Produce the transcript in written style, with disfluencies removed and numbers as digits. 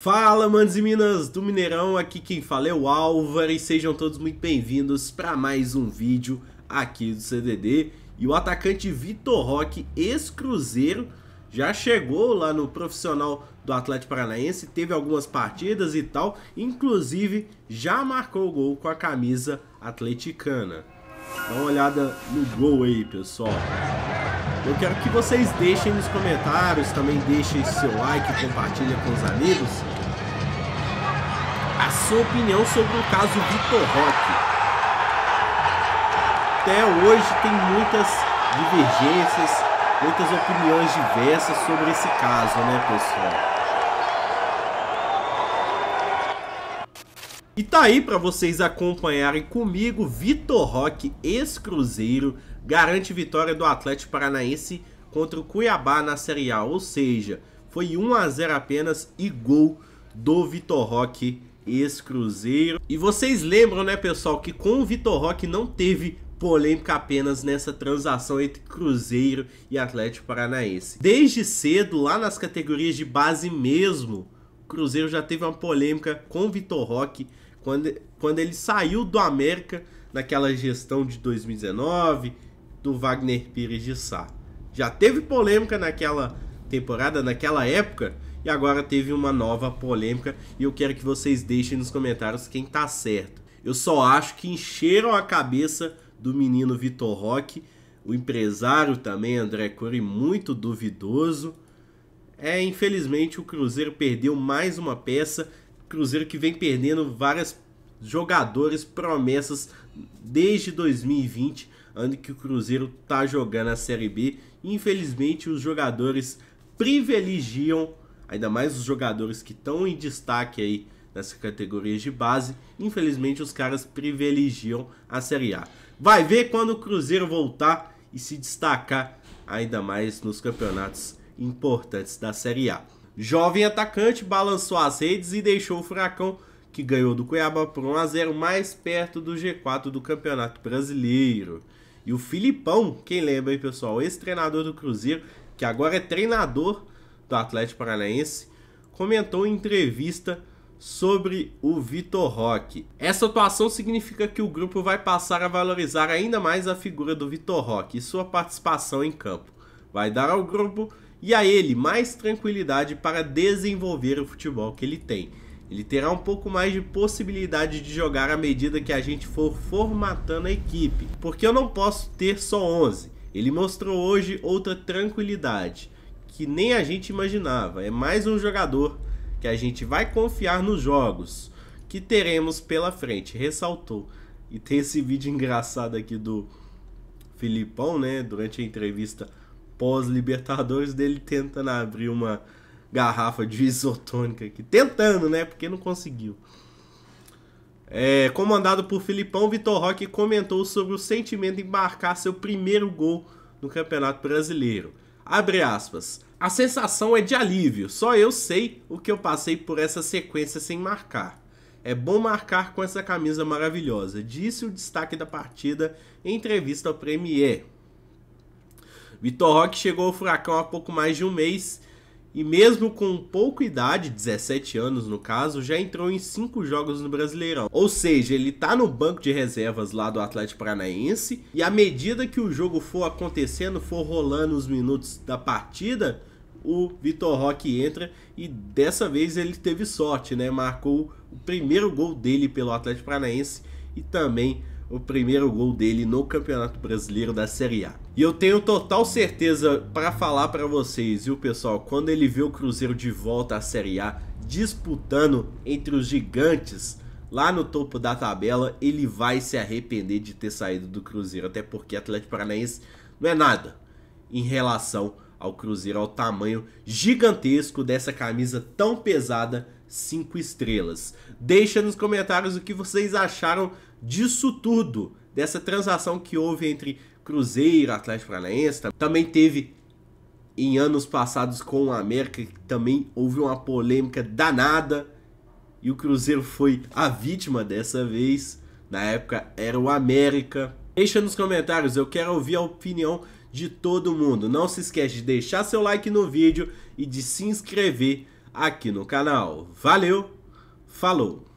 Fala, manos e minas do Mineirão, aqui quem fala é o Álvaro e sejam todos muito bem-vindos para mais um vídeo aqui do CDD. E o atacante Vitor Roque, ex-Cruzeiro, já chegou lá no profissional do Atlético Paranaense, teve algumas partidas e tal, inclusive já marcou o gol com a camisa atleticana. Dá uma olhada no gol aí, pessoal. Eu quero que vocês deixem nos comentários, também deixem seu like, compartilhem com os amigos a sua opinião sobre o caso Vitor Roque. Até hoje tem muitas divergências, muitas opiniões diversas sobre esse caso, né, pessoal? E tá aí para vocês acompanharem comigo, Vitor Roque, ex-Cruzeiro, garante vitória do Atlético Paranaense contra o Cuiabá na Série A, ou seja, foi 1 a 0 apenas e gol do Vitor Roque, ex-Cruzeiro. E vocês lembram, né, pessoal, que com o Vitor Roque não teve polêmica apenas nessa transação entre Cruzeiro e Atlético Paranaense. Desde cedo, lá nas categorias de base mesmo, o Cruzeiro já teve uma polêmica com o Vitor Roque quando ele saiu do América naquela gestão de 2019, do Wagner Pires de Sá. Já teve polêmica naquela temporada, naquela época, e agora teve uma nova polêmica, e eu quero que vocês deixem nos comentários quem tá certo. Eu só acho que encheram a cabeça do menino Vitor Roque, o empresário também, André Cury, muito duvidoso. É, infelizmente, o Cruzeiro perdeu mais uma peça, Cruzeiro que vem perdendo várias jogadores, promessas, desde 2020, ano que o Cruzeiro tá jogando a Série B. Infelizmente, os jogadores privilegiam, ainda mais os jogadores que estão em destaque aí nessa categoria de base, infelizmente os caras privilegiam a Série A. Vai ver quando o Cruzeiro voltar e se destacar ainda mais nos campeonatos importantes da Série A. Jovem atacante balançou as redes e deixou o Furacão, que ganhou do Cuiabá por 1 a 0, mais perto do G4 do Campeonato Brasileiro. E o Filipão, quem lembra aí, pessoal, ex-treinador do Cruzeiro, que agora é treinador do Atlético Paranaense, comentou em entrevista sobre o Vitor Roque. Essa atuação significa que o grupo vai passar a valorizar ainda mais a figura do Vitor Roque e sua participação em campo. Vai dar ao grupo e a ele mais tranquilidade para desenvolver o futebol que ele tem. Ele terá um pouco mais de possibilidade de jogar à medida que a gente for formatando a equipe, porque eu não posso ter só 11. Ele mostrou hoje outra tranquilidade que nem a gente imaginava. É mais um jogador que a gente vai confiar nos jogos que teremos pela frente, ressaltou. E tem esse vídeo engraçado aqui do Filipão, né, durante a entrevista pós-Libertadores, dele tentando abrir uma garrafa de isotônica aqui. Tentando, né, porque não conseguiu. Comandado por Filipão, Vitor Roque comentou sobre o sentimento de marcar seu primeiro gol no Campeonato Brasileiro. Abre aspas. A sensação é de alívio, só eu sei o que eu passei por essa sequência sem marcar. É bom marcar com essa camisa maravilhosa, disse o destaque da partida em entrevista ao Premiere. Vitor Roque chegou ao Furacão há pouco mais de um mês e mesmo com pouca idade, 17 anos no caso, já entrou em 5 jogos no Brasileirão. Ou seja, ele tá no banco de reservas lá do Atlético Paranaense e à medida que o jogo for acontecendo, for rolando os minutos da partida, o Vitor Roque entra e dessa vez ele teve sorte, né? Marcou o primeiro gol dele pelo Atlético Paranaense e também o primeiro gol dele no Campeonato Brasileiro da Série A. E eu tenho total certeza para falar para vocês, viu, pessoal? Quando ele vê o Cruzeiro de volta à Série A, disputando entre os gigantes lá no topo da tabela, ele vai se arrepender de ter saído do Cruzeiro, até porque Atlético Paranaense não é nada em relação ao Cruzeiro, ao tamanho gigantesco dessa camisa tão pesada, 5 estrelas. Deixa nos comentários o que vocês acharam disso tudo, dessa transação que houve entre Cruzeiro, Atlético Paranaense. Também teve em anos passados com o América, que também houve uma polêmica danada e o Cruzeiro foi a vítima dessa vez. Na época era o América. Deixa nos comentários, eu quero ouvir a opinião de todo mundo. Não se esquece de deixar seu like no vídeo e de se inscrever aqui no canal. Valeu, falou!